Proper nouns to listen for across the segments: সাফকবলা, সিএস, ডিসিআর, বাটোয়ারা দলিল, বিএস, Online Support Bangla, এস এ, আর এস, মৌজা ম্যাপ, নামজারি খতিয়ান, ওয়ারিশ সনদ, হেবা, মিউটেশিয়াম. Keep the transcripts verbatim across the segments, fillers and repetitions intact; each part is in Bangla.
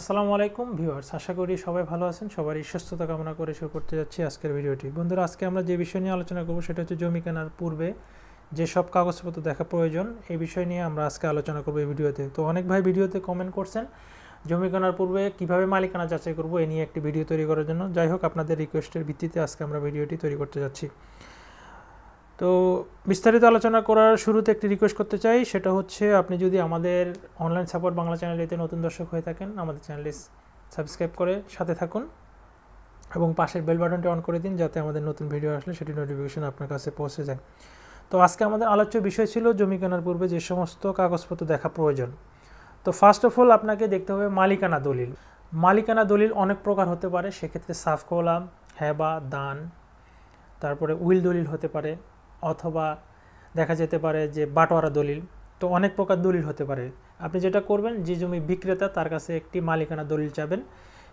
আসসালামু আলাইকুম ভিউয়ার্স, আশা করি সবাই ভালো আছেন। সবারই সুস্থতা কামনা করে শুরু করতে যাচ্ছি আজকের ভিডিওটি। বন্ধুরা, আজকে আমরা যে বিষয় নিয়ে আলোচনা করব সেটা হচ্ছে জমি কেনার পূর্বে যে সব কাগজপত্র দেখা প্রয়োজন, এই বিষয় নিয়ে আমরা আজকে আলোচনা করব এই ভিডিওতে। তো অনেক ভাই ভিডিওতে কমেন্ট করছেন জমি কেনার পূর্বে কীভাবে মালিকানা যাচাই করব এ নিয়ে একটি ভিডিও তৈরি করার জন্য। যাই হোক, আপনাদের রিকোয়েস্টের ভিত্তিতে আজকে আমরা ভিডিওটি তৈরি করতে যাচ্ছি। তো বিস্তারিত আলোচনা করার শুরুতে একটি রিকোয়েস্ট করতে চাই, সেটা হচ্ছে আপনি যদি আমাদের অনলাইন সাপোর্ট বাংলা চ্যানেলেতে নতুন দর্শক হয়ে থাকেন, আমাদের চ্যানেলটি সাবস্ক্রাইব করে সাথে থাকুন এবং পাশের বেল বাটনটি অন করে দিন, যাতে আমাদের নতুন ভিডিও আসলে সেটি নোটিফিকেশন আপনার কাছে পৌঁছে যায়। তো আজকে আমাদের আলোচ্য বিষয় ছিল জমি কেনার পূর্বে যে সমস্ত কাগজপত্র দেখা প্রয়োজন। তো ফার্স্ট অফ অল আপনাকে দেখতে হবে মালিকানা দলিল। মালিকানা দলিল অনেক প্রকার হতে পারে, সেক্ষেত্রে সাফ কলাম, হেবা, দান, তারপরে উইল দলিল হতে পারে, অথবা দেখা যেতে পারে যে বাটোয়ারা দলিল। তো অনেক প্রকার দলিল হতে পারে। আপনি যেটা করবেন, যে জমি বিক্রেতা তার কাছে একটি মালিকানা দলিল চাবেন,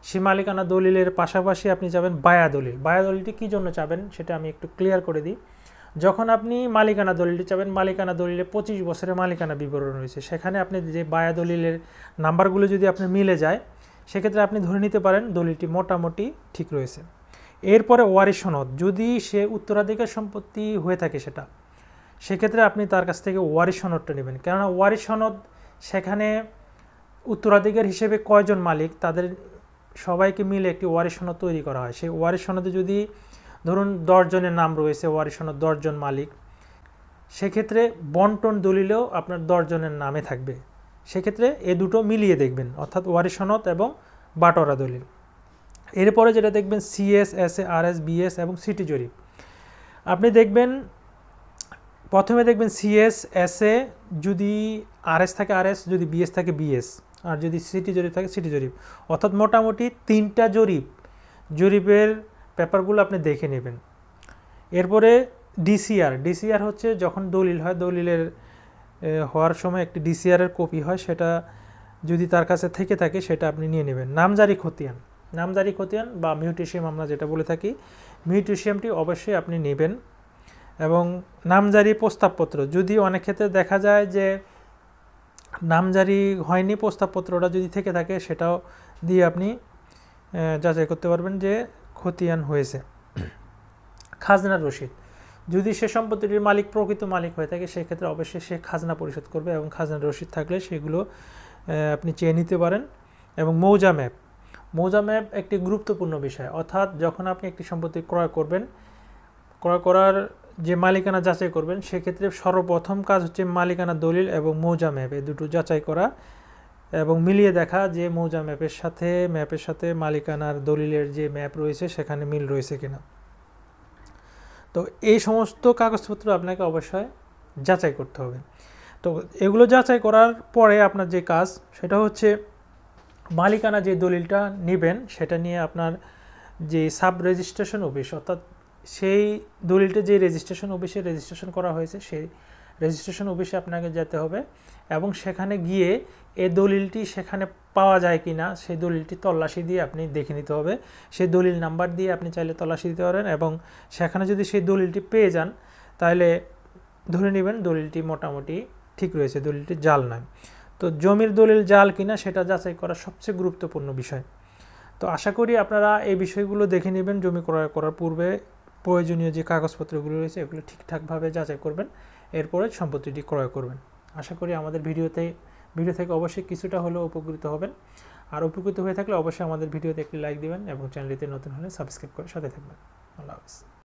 সেই মালিকানা দলিলের পাশাপাশি আপনি যাবেন বায়া দলিল। বায়া দলিলটি কী জন্য চাবেন সেটা আমি একটু ক্লিয়ার করে দিই। যখন আপনি মালিকানা দলিলটি চাবেন, মালিকানা দলিলে পঁচিশ বছরের মালিকানা বিবরণ রয়েছে, সেখানে আপনি যে বায়া দলিলের নাম্বারগুলো যদি আপনি মিলে যায়, সেক্ষেত্রে আপনি ধরে নিতে পারেন দলিলটি মোটামুটি ঠিক রয়েছে। এরপরে ওয়ারিশ সনদ, যদি সে উত্তরাধিকার সম্পত্তি হয়ে থাকে সেটা, সেক্ষেত্রে আপনি তার কাছ থেকে ওয়ারিশ সনদটা নেবেন। কেননা ওয়ারিশ সনদ সেখানে উত্তরাধিকার হিসেবে কয়জন মালিক তাদের সবাইকে মিলে একটি ওয়ারিশ সনদ তৈরি করা হয়। সেই ওয়ারিশ সনদে যদি ধরুন দশজনের নাম রয়েছে, ওয়ারিশ সনদ দশজন মালিক, সেক্ষেত্রে বন্টন দলিলেও আপনার দশজনের নামে থাকবে। সেক্ষেত্রে এ দুটো মিলিয়ে দেখবেন, অর্থাৎ ওয়ারিশ সনদ এবং বাটোয়ারা দলিল। এরপরে যেটা দেখবেন সিএস, এস এ, আর এস, বিএস এবং সিটি জরিপ। আপনি দেখবেন, প্রথমে দেখবেন সিএস, এস এ, যদি আর এস থাকে আর এস, যদি বিএস থাকে বিএস, আর যদি সিটি জরিপ থাকে সিটি জরিপ। অর্থাৎ মোটামুটি তিনটা জরিপ জরিপের পেপারগুলো আপনি দেখে নেবেন। এরপরে ডিসিআর, ডিসিআর হচ্ছে যখন দলিল হয়, দলিলের হওয়ার সময় একটি ডিসিআরের কপি হয়, সেটা যদি তার কাছে থেকে থাকে সেটা আপনি নিয়ে নেবেন। নামজারি খতিয়ান, নামজারি খতিয়ান বা মিউটেশিয়াম আমরা যেটা বলে থাকি, মিউটেশিয়ামটি অবশ্যই আপনি নেবেন। এবং নামজারি প্রস্তাবপত্র, যদি অনেক ক্ষেত্রে দেখা যায় যে নামজারি হয়নি, প্রস্তাবপত্রটা যদি থেকে থাকে সেটাও দিয়ে আপনি যাচাই করতে পারবেন যে খতিয়ান হয়েছে। খাজনার রসিদ, যদি সে সম্পত্তিটির মালিক প্রকৃত মালিক হয়ে থাকে, সেক্ষেত্রে অবশ্যই সে খাজনা পরিশোধ করবে এবং খাজনার রসিদ থাকলে সেগুলো আপনি চেয়ে নিতে পারেন। এবং মৌজা ম্যাপ, মৌজা ম্যাপ একটি গুরুত্বপূর্ণ বিষয়। অর্থাৎ যখন আপনি একটি সম্পত্তি ক্রয় করবেন, ক্রয় করার যে মালিকানা যাচাই করবেন, সেক্ষেত্রে সর্বপ্রথম কাজ হচ্ছে মালিকানা দলিল এবং মৌজা ম্যাপ, এই দুটো যাচাই করা এবং মিলিয়ে দেখা যে মৌজা ম্যাপের সাথে ম্যাপের সাথে মালিকানার দলিলের যে ম্যাপ রয়েছে সেখানে মিল রয়েছে কিনা। তো এই সমস্ত কাগজপত্র আপনাকে অবশ্যই যাচাই করতে হবে। তো এগুলো যাচাই করার পরে আপনার যে কাজ সেটা হচ্ছে মালিকানা যে দলিলটা নেবেন সেটা নিয়ে আপনার যে সাব রেজিস্ট্রেশন অফিস, অর্থাৎ সেই দলিলটা যে রেজিস্ট্রেশন অফিসে রেজিস্ট্রেশন করা হয়েছে সেই রেজিস্ট্রেশন অফিসে আপনাকে যেতে হবে এবং সেখানে গিয়ে এই দলিলটি সেখানে পাওয়া যায় কি না সেই দলিলটি তল্লাশি দিয়ে আপনি দেখে নিতে হবে। সেই দলিল নাম্বার দিয়ে আপনি চাইলে তল্লাশি দিতে পারেন এবং সেখানে যদি সেই দলিলটি পেয়ে যান তাহলে ধরে নেবেন দলিলটি মোটামুটি ঠিক রয়েছে, দলিলটি জাল নয়। তো জমির দলিল জাল কিনা সেটা যাচাই করা সবচেয়ে গুরুত্বপূর্ণ বিষয়। তো আশা করি আপনারা এই বিষয়গুলো দেখে নেবেন। জমি ক্রয় করার পূর্বে প্রয়োজনীয় যে কাগজপত্রগুলো রয়েছে এগুলো ঠিকঠাকভাবে যাচাই করবেন, এরপরে সম্পত্তিটি ক্রয় করবেন। আশা করি আমাদের ভিডিওতে ভিডিও থেকে অবশ্যই কিছুটা হলেও উপকৃত হবেন, আর উপকৃত হয়ে থাকলে অবশ্যই আমাদের ভিডিওতে একটি লাইক দেবেন এবং চ্যানেলটিতে নতুন হলে সাবস্ক্রাইব করে সাথে থাকবেন। আল্লাহ হাফেজ।